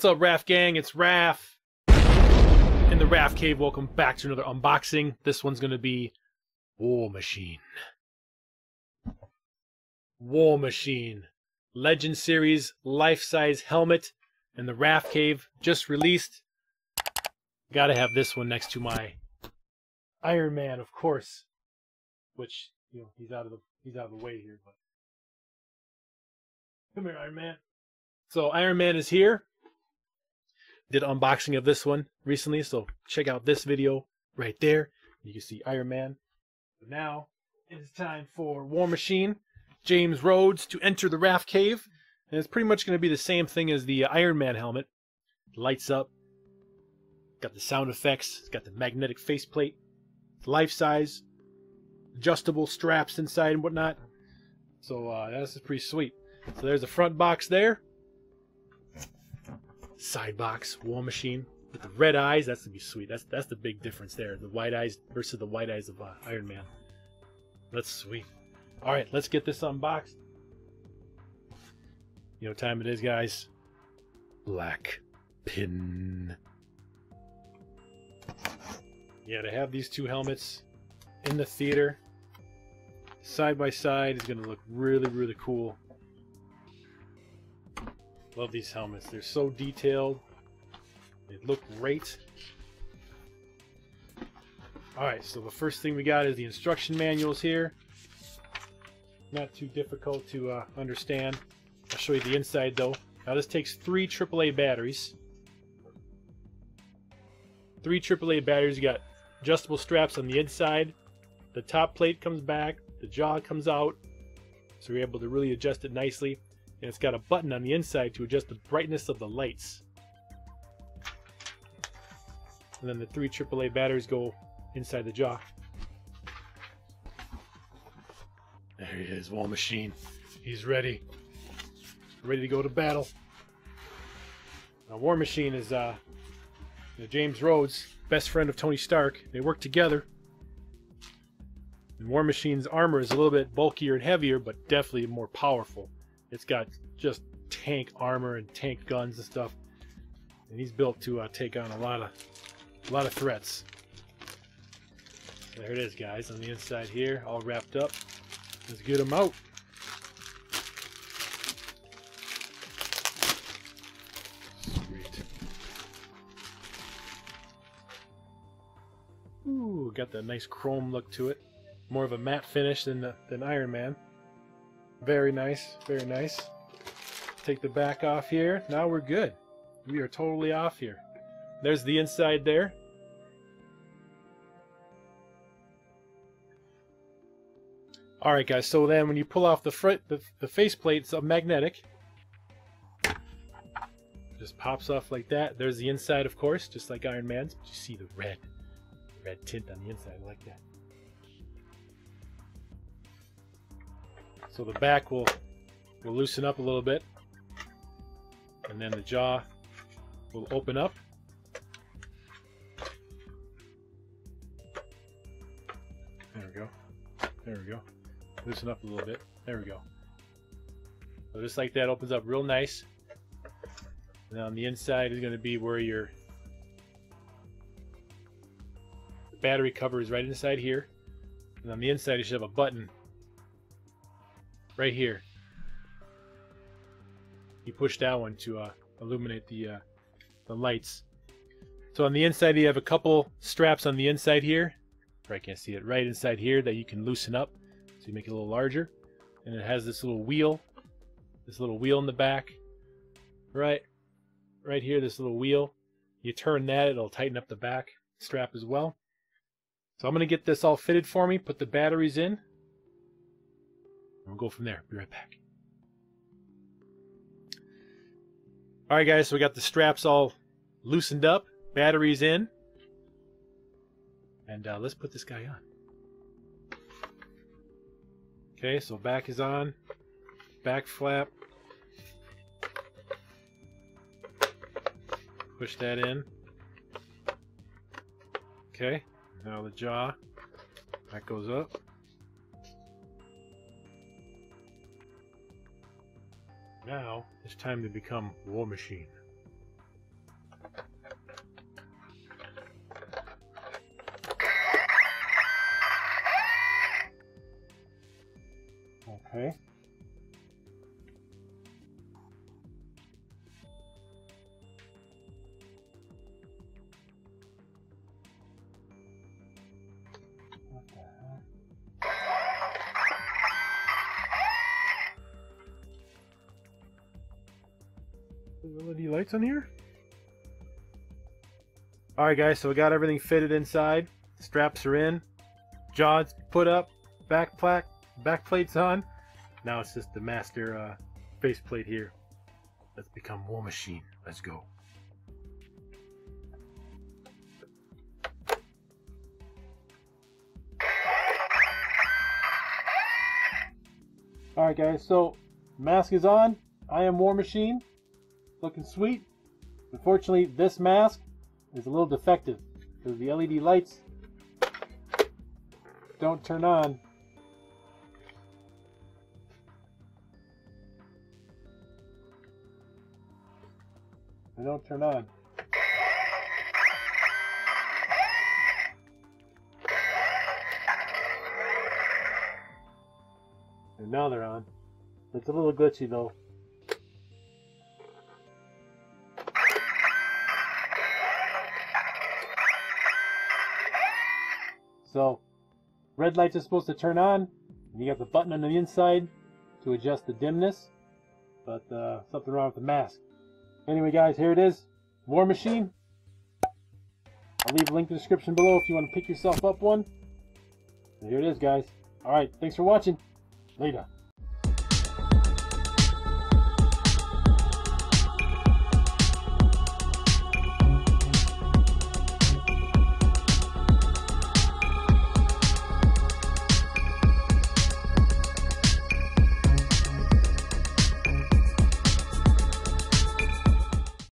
What's up, RAF gang? It's RAF in the RAF Cave. Welcome back to another unboxing. This one's going to be War Machine. War Machine. Legend Series life-size helmet in the RAF Cave. Just released. Gotta have this one next to my Iron Man, of course. Which, you know, he's out of the way here. But come here, Iron Man. So Iron Man is here. Did unboxing of this one recently, so check out this video right there. You can see Iron Man. But now it is time for War Machine, James Rhodes, to enter the RAF Cave. And it's pretty much going to be the same thing as the Iron Man helmet. It lights up. Got the sound effects. It's got the magnetic faceplate. Life size. Adjustable straps inside and whatnot. So that's pretty sweet. So there's the front box there. Side box, War Machine with the red eyes. That's gonna be sweet. That's the big difference there. The white eyes versus the white eyes of Iron Man. That's sweet. All right, let's get this unboxed. You know what time it is, guys. Black Pin. Yeah, to have these two helmets in the theater side by side is gonna look really, really cool. Love these helmets. They're so detailed. They look great. Alright, so the first thing we got is the instruction manuals here. Not too difficult to understand. I'll show you the inside though. Now this takes three AAA batteries. Three AAA batteries. You got adjustable straps on the inside. The top plate comes back. The jaw comes out. So you're able to really adjust it nicely. And it's got a button on the inside to adjust the brightness of the lights. And then the three AAA batteries go inside the jaw. There he is, War Machine. He's ready. Ready to go to battle. Now, War Machine is James Rhodes, best friend of Tony Stark. They work together. And War Machine's armor is a little bit bulkier and heavier, but definitely more powerful. It's got just tank armor and tank guns and stuff, and he's built to take on a lot of threats. There it is, guys, on the inside here, all wrapped up. Let's get him out. Sweet. Ooh, got that nice chrome look to it. More of a matte finish than Iron Man. Very nice, very nice. Take the back off here. Now we're good. We are totally off here. There's the inside there. All right, guys. So then, when you pull off the front, the faceplate, it's magnetic. Just pops off like that. There's the inside, of course, just like Iron Man's. But you see the red tint on the inside. I like that. So the back will loosen up a little bit, and then the jaw will open up. There we go. There we go. Loosen up a little bit. There we go. So just like that, opens up real nice. And on the inside is going to be where your battery cover is, right inside here. And on the inside you should have a button. Right here, you push that one to illuminate the lights. So on the inside, you have a couple straps on the inside here. I can't see it. Right inside here, that you can loosen up, so you make it a little larger. And it has this little wheel in the back. Right here, this little wheel. You turn that, it'll tighten up the back strap as well. So I'm gonna get this all fitted for me. Put the batteries in. We'll go from there. Be right back. All right, guys. So we got the straps all loosened up, batteries in, and let's put this guy on. Okay. So back is on. Back flap. Push that in. Okay. Now the jaw. That goes up. Now, it's time to become War Machine. LED lights on here. Alright guys, so we got everything fitted inside. Straps are in. Jaws put up. Back plate's on. Now it's just the master faceplate here. Let's become War Machine. Let's go. Alright guys, so mask is on. I am War Machine. Looking sweet. Unfortunately, this mask is a little defective because the LED lights don't turn on. They don't turn on. And now they're on. It's a little glitchy though. So, red lights are supposed to turn on, and you got the button on the inside to adjust the dimness, but something wrong with the mask. Anyway guys, here it is, War Machine. I'll leave a link in the description below if you want to pick yourself up one. And here it is guys. Alright, thanks for watching. Later.